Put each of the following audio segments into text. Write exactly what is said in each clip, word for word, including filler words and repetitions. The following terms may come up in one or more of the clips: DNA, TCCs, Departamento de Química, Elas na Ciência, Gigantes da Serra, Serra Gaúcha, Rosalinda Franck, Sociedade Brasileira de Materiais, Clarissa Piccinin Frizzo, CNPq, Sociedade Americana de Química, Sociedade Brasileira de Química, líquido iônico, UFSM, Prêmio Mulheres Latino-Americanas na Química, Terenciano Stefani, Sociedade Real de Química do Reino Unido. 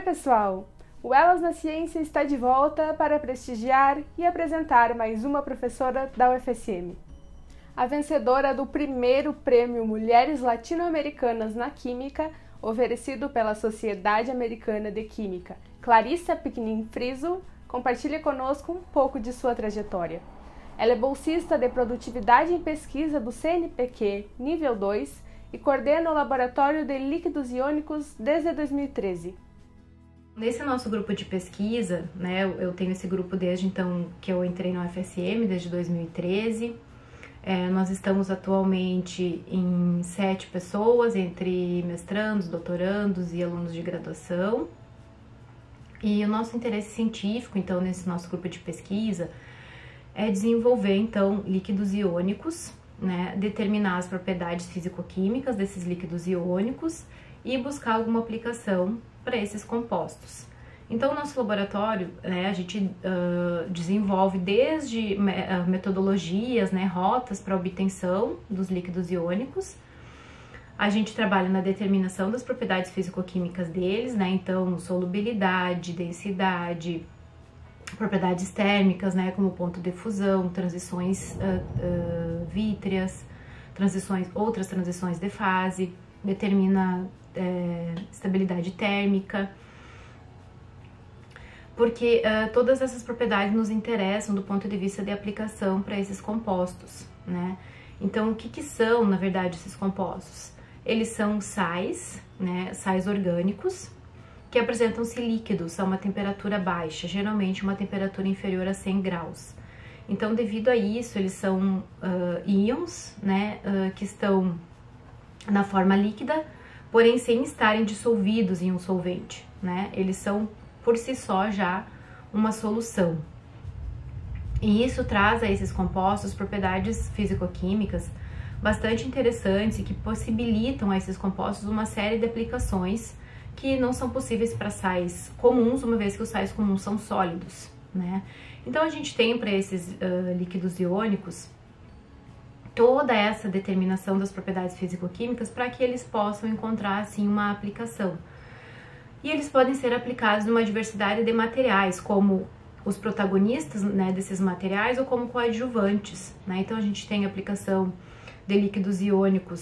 Oi, pessoal! O Elas na Ciência está de volta para prestigiar e apresentar mais uma professora da U F S M. A vencedora do primeiro Prêmio Mulheres Latino-Americanas na Química, oferecido pela Sociedade Americana de Química, Clarissa Piccinin Frizzo, compartilha conosco um pouco de sua trajetória. Ela é bolsista de produtividade em pesquisa do C N P Q nível dois e coordena o Laboratório de Líquidos Iônicos desde dois mil e treze. Nesse nosso grupo de pesquisa, né, eu tenho esse grupo desde então que eu entrei na U F S M, desde dois mil e treze. É, nós estamos atualmente em sete pessoas, entre mestrandos, doutorandos e alunos de graduação. E o nosso interesse científico, então, nesse nosso grupo de pesquisa é desenvolver, então, líquidos iônicos, né, determinar as propriedades físico-químicas desses líquidos iônicos e buscar alguma aplicação para esses compostos. Então, o nosso laboratório, né, a gente uh, desenvolve desde metodologias, né, rotas para obtenção dos líquidos iônicos. A gente trabalha na determinação das propriedades físico-químicas deles, né, então solubilidade, densidade, propriedades térmicas, né, como ponto de fusão, transições uh, uh, vítreas, transições, outras transições de fase, determina É, estabilidade térmica, porque uh, todas essas propriedades nos interessam do ponto de vista de aplicação para esses compostos, né? Então, o que que são, na verdade, esses compostos? Eles são sais, né, sais orgânicos, que apresentam-se líquidos a uma temperatura baixa, geralmente uma temperatura inferior a cem graus. Então, devido a isso, eles são uh, íons, né, uh, que estão na forma líquida, porém sem estarem dissolvidos em um solvente, né? Eles são, por si só, já uma solução. E isso traz a esses compostos propriedades físico-químicas bastante interessantes e que possibilitam a esses compostos uma série de aplicações que não são possíveis para sais comuns, uma vez que os sais comuns são sólidos, né? Então, a gente tem para esses uh, líquidos iônicos toda essa determinação das propriedades físico-químicas para que eles possam encontrar, assim, uma aplicação. E eles podem ser aplicados numa diversidade de materiais, como os protagonistas, né, desses materiais ou como coadjuvantes, né? Então, a gente tem aplicação de líquidos iônicos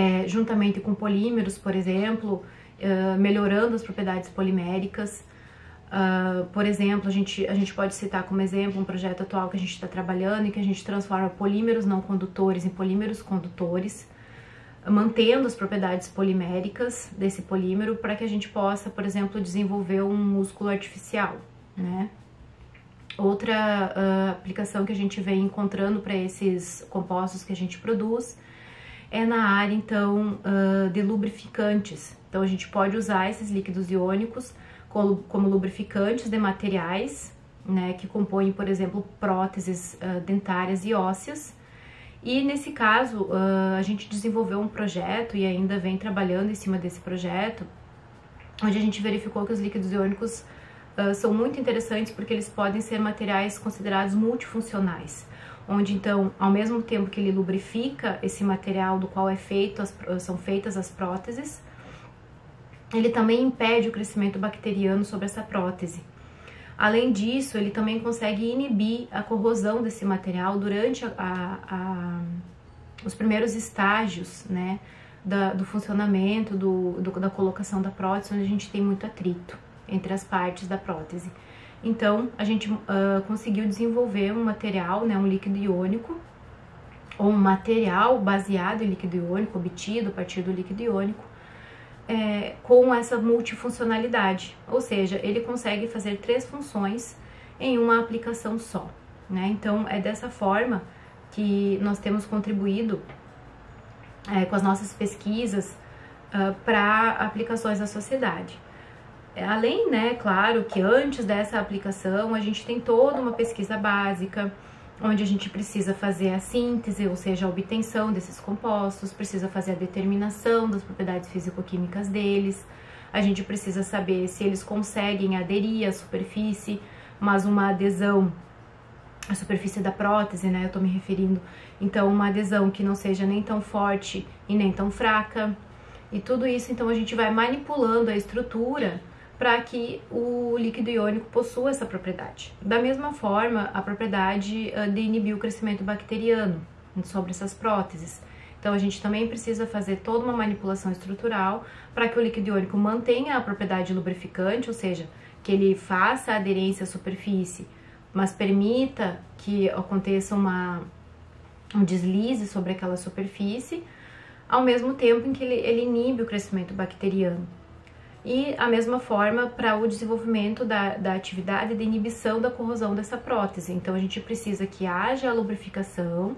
é, juntamente com polímeros, por exemplo, uh, melhorando as propriedades poliméricas. Uh, por exemplo, a gente, a gente pode citar como exemplo um projeto atual que a gente está trabalhando e que a gente transforma polímeros não condutores em polímeros condutores, mantendo as propriedades poliméricas desse polímero para que a gente possa, por exemplo, desenvolver um músculo artificial, né? Outra uh, aplicação que a gente vem encontrando para esses compostos que a gente produz é na área, então, uh, de lubrificantes. Então, a gente pode usar esses líquidos iônicos como lubrificantes de materiais, né, que compõem, por exemplo, próteses uh, dentárias e ósseas. E nesse caso, uh, a gente desenvolveu um projeto e ainda vem trabalhando em cima desse projeto, onde a gente verificou que os líquidos iônicos uh, são muito interessantes porque eles podem ser materiais considerados multifuncionais, onde, então, ao mesmo tempo que ele lubrifica esse material do qual é feito as, são feitas as próteses, ele também impede o crescimento bacteriano sobre essa prótese. Além disso, ele também consegue inibir a corrosão desse material durante a, a, a, os primeiros estágios, né, da, do funcionamento, do, do, da colocação da prótese, onde a gente tem muito atrito entre as partes da prótese. Então, a gente uh, conseguiu desenvolver um material, né, um líquido iônico, ou um material baseado em líquido iônico, obtido a partir do líquido iônico, É, com essa multifuncionalidade, ou seja, ele consegue fazer três funções em uma aplicação só, né? Então, é dessa forma que nós temos contribuído é, com as nossas pesquisas uh, para aplicações da sociedade. Além, né, claro, que antes dessa aplicação a gente tem toda uma pesquisa básica, onde a gente precisa fazer a síntese, ou seja, a obtenção desses compostos, precisa fazer a determinação das propriedades físico-químicas deles, a gente precisa saber se eles conseguem aderir à superfície, mas uma adesão à superfície da prótese, né, eu tô me referindo, então uma adesão que não seja nem tão forte e nem tão fraca, E tudo isso, então, a gente vai manipulando a estrutura para que o líquido iônico possua essa propriedade. Da mesma forma, a propriedade de inibir o crescimento bacteriano sobre essas próteses. Então, a gente também precisa fazer toda uma manipulação estrutural para que o líquido iônico mantenha a propriedade lubrificante, ou seja, que ele faça a aderência à superfície, mas permita que aconteça uma, um deslize sobre aquela superfície, ao mesmo tempo em que ele, ele inibe o crescimento bacteriano. E a mesma forma para o desenvolvimento da, da atividade de inibição da corrosão dessa prótese. Então, a gente precisa que haja a lubrificação,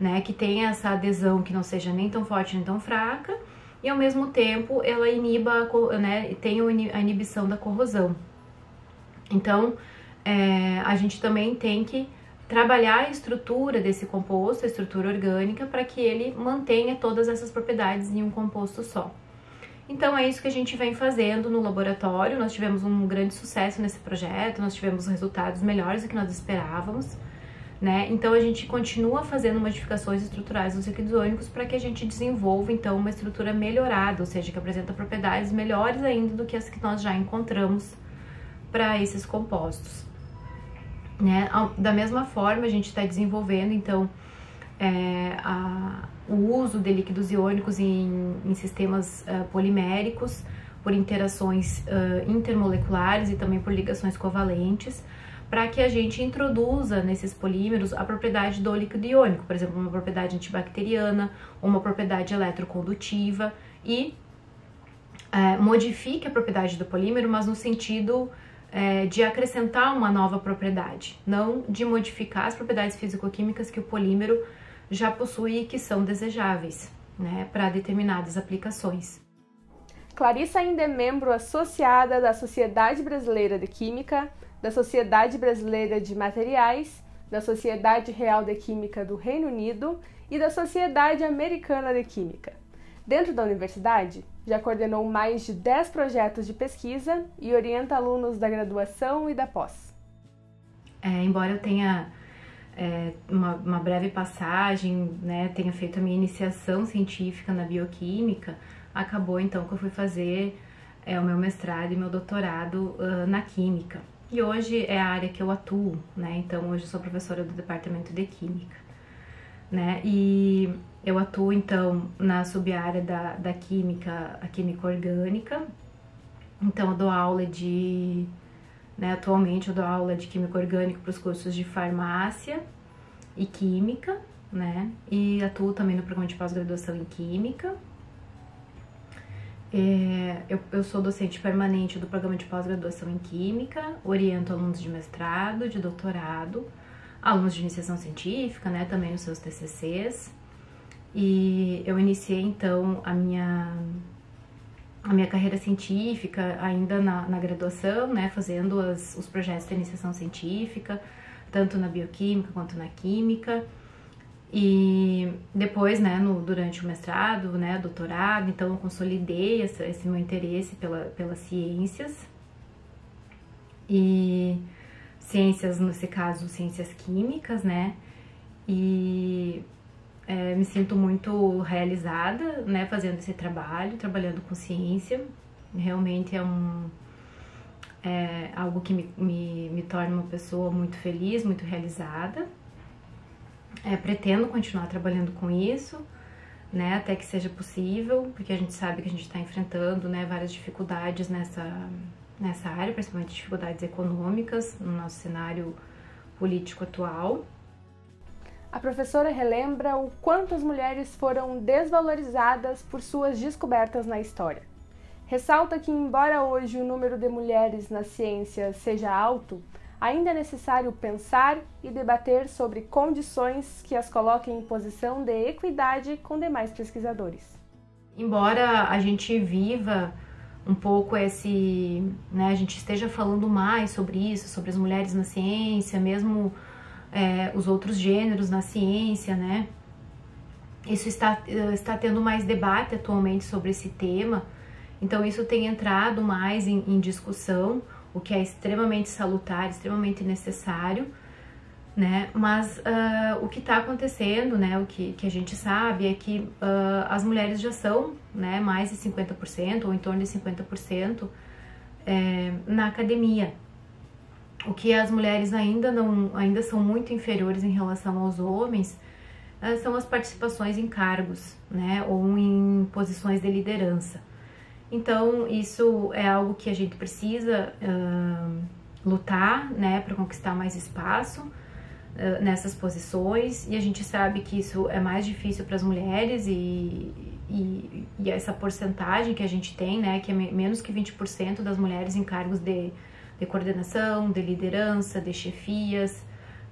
né, que tenha essa adesão que não seja nem tão forte nem tão fraca, e ao mesmo tempo ela iniba, né, tem a inibição da corrosão. Então, é, a gente também tem que trabalhar a estrutura desse composto, a estrutura orgânica, para que ele mantenha todas essas propriedades em um composto só. Então, é isso que a gente vem fazendo no laboratório. Nós tivemos um grande sucesso nesse projeto, nós tivemos resultados melhores do que nós esperávamos, né? Então, a gente continua fazendo modificações estruturais dos líquidos iônicos para que a gente desenvolva, então, uma estrutura melhorada, ou seja, que apresenta propriedades melhores ainda do que as que nós já encontramos para esses compostos, né? Da mesma forma, a gente está desenvolvendo, então, é, a, o uso de líquidos iônicos em, em sistemas uh, poliméricos, por interações uh, intermoleculares e também por ligações covalentes, para que a gente introduza nesses polímeros a propriedade do líquido iônico, por exemplo, uma propriedade antibacteriana, uma propriedade eletrocondutiva, e é, modifique a propriedade do polímero, mas no sentido é, de acrescentar uma nova propriedade, não de modificar as propriedades físico-químicas que o polímero já possui e que são desejáveis, né, para determinadas aplicações. Clarissa ainda é membro associada da Sociedade Brasileira de Química, da Sociedade Brasileira de Materiais, da Sociedade Real de Química do Reino Unido e da Sociedade Americana de Química. Dentro da universidade, já coordenou mais de dez projetos de pesquisa e orienta alunos da graduação e da pós. É, embora eu tenha é, uma, uma breve passagem, né, tenha feito a minha iniciação científica na bioquímica, acabou então que eu fui fazer é, o meu mestrado e meu doutorado uh, na química. E hoje é a área que eu atuo, né? Então, hoje eu sou professora do Departamento de Química, né? E eu atuo, então, na sub-área da, da Química, a Química Orgânica. Então, eu dou aula de... Né, atualmente, eu dou aula de Química Orgânica para os cursos de Farmácia e Química, né? E atuo também no programa de pós-graduação em Química. É, eu, eu sou docente permanente do programa de pós-graduação em Química, oriento alunos de mestrado, de doutorado, alunos de iniciação científica, né, também nos seus T C Cs. E eu iniciei, então, a minha, a minha carreira científica ainda na, na graduação, né, fazendo as, os projetos de iniciação científica, tanto na bioquímica quanto na química. E depois, né, no, durante o mestrado, né, doutorado, então eu consolidei essa, esse meu interesse pela, pelas ciências, e ciências, nesse caso, ciências químicas, né, e é, me sinto muito realizada, né, fazendo esse trabalho, trabalhando com ciência. Realmente é um... é algo que me, me, me torna uma pessoa muito feliz, muito realizada. É, pretendo continuar trabalhando com isso, né, até que seja possível, porque a gente sabe que a gente está enfrentando, né, várias dificuldades nessa, nessa área, principalmente dificuldades econômicas no nosso cenário político atual. A professora relembra o quanto as mulheres foram desvalorizadas por suas descobertas na história. Ressalta que, embora hoje o número de mulheres na ciência seja alto, ainda é necessário pensar e debater sobre condições que as coloquem em posição de equidade com demais pesquisadores. Embora a gente viva um pouco esse... né, a gente esteja falando mais sobre isso, sobre as mulheres na ciência, mesmo é, os outros gêneros na ciência, né? Isso está, está tendo mais debate atualmente sobre esse tema, então isso tem entrado mais em, em discussão, o que é extremamente salutar, extremamente necessário, né? Mas uh, o que está acontecendo, né? O que, que a gente sabe é que uh, as mulheres já são, né? Mais de cinquenta por cento ou em torno de cinquenta por cento é, na academia. O que as mulheres ainda não, ainda são muito inferiores em relação aos homens uh, são as participações em cargos, né? Ou em posições de liderança. Então isso é algo que a gente precisa uh, lutar, né, para conquistar mais espaço uh, nessas posições, e a gente sabe que isso é mais difícil para as mulheres, e, e, e essa porcentagem que a gente tem, né, que é menos que vinte por cento das mulheres em cargos de, de coordenação, de liderança, de chefias,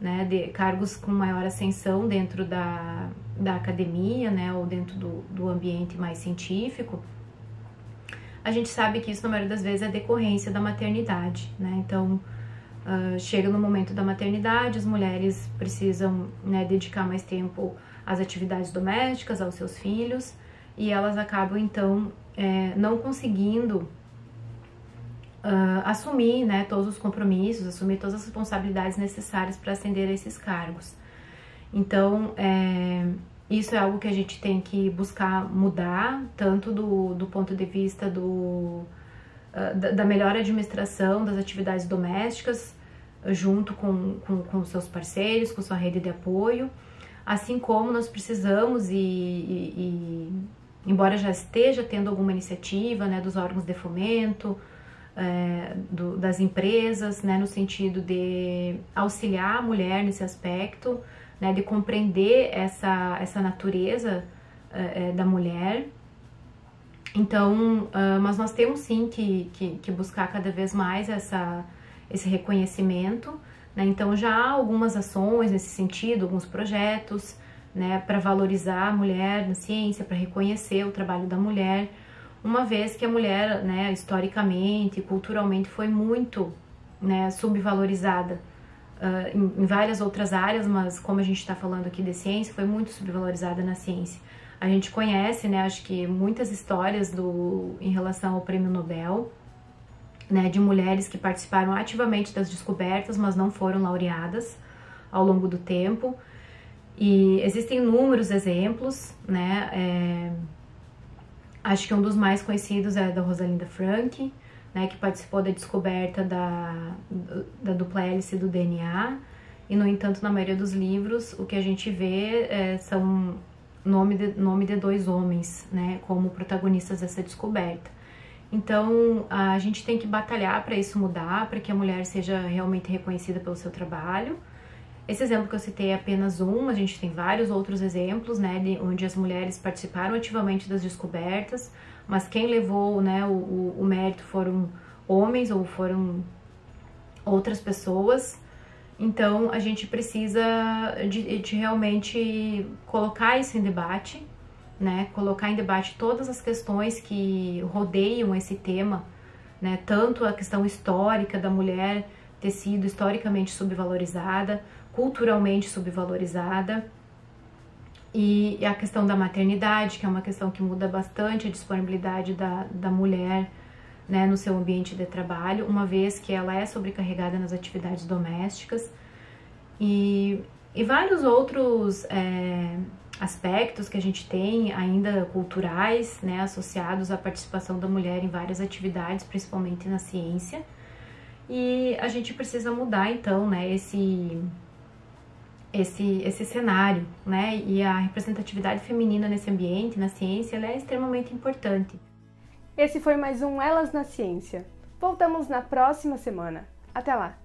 né, de cargos com maior ascensão dentro da, da academia, né, ou dentro do, do ambiente mais científico. A gente sabe que isso, na maioria das vezes, é decorrência da maternidade, né? Então, uh, chega no momento da maternidade, as mulheres precisam, né, dedicar mais tempo às atividades domésticas, aos seus filhos, e elas acabam, então, é, não conseguindo uh, assumir, né, todos os compromissos, assumir todas as responsabilidades necessárias para ascender a esses cargos. Então, é... isso é algo que a gente tem que buscar mudar, tanto do, do ponto de vista do, da, da melhor administração das atividades domésticas, junto com, com, com seus parceiros, com sua rede de apoio, assim como nós precisamos, e, e, e embora já esteja tendo alguma iniciativa, né, dos órgãos de fomento, é, do, das empresas, né, no sentido de auxiliar a mulher nesse aspecto, né, de compreender essa, essa natureza uh, da mulher. Então, uh, mas nós temos sim que, que, que buscar cada vez mais essa, esse reconhecimento, né? Então já há algumas ações nesse sentido, alguns projetos, né, para valorizar a mulher na ciência, para reconhecer o trabalho da mulher, uma vez que a mulher, né, historicamente e culturalmente foi muito, né, subvalorizada. Uh, em, em várias outras áreas, mas como a gente está falando aqui de ciência, foi muito subvalorizada na ciência. A gente conhece, né, acho que muitas histórias do, em relação ao Prêmio Nobel, né, de mulheres que participaram ativamente das descobertas, mas não foram laureadas ao longo do tempo. E existem inúmeros exemplos, né, é, acho que um dos mais conhecidos é da Rosalinda Franck, né, que participou da descoberta da, da dupla hélice do D N A, e, no entanto, na maioria dos livros, o que a gente vê é, são nome de, nome de dois homens, né, como protagonistas dessa descoberta. Então, a gente tem que batalhar para isso mudar, para que a mulher seja realmente reconhecida pelo seu trabalho. Esse exemplo que eu citei é apenas um, a gente tem vários outros exemplos, né, de, onde as mulheres participaram ativamente das descobertas, mas quem levou, né, o, o, o mérito foram homens ou foram outras pessoas. Então a gente precisa de, de realmente colocar isso em debate, né, colocar em debate todas as questões que rodeiam esse tema, né, tanto a questão histórica da mulher ter sido historicamente subvalorizada, culturalmente subvalorizada, e a questão da maternidade, que é uma questão que muda bastante a disponibilidade da, da mulher, né, no seu ambiente de trabalho, uma vez que ela é sobrecarregada nas atividades domésticas, e, e vários outros é, aspectos que a gente tem ainda culturais, né, associados à participação da mulher em várias atividades, principalmente na ciência. E a gente precisa mudar, então, né, esse... Esse, esse cenário, né? E a representatividade feminina nesse ambiente, na ciência, ela é extremamente importante. Esse foi mais um Elas na Ciência. Voltamos na próxima semana. Até lá!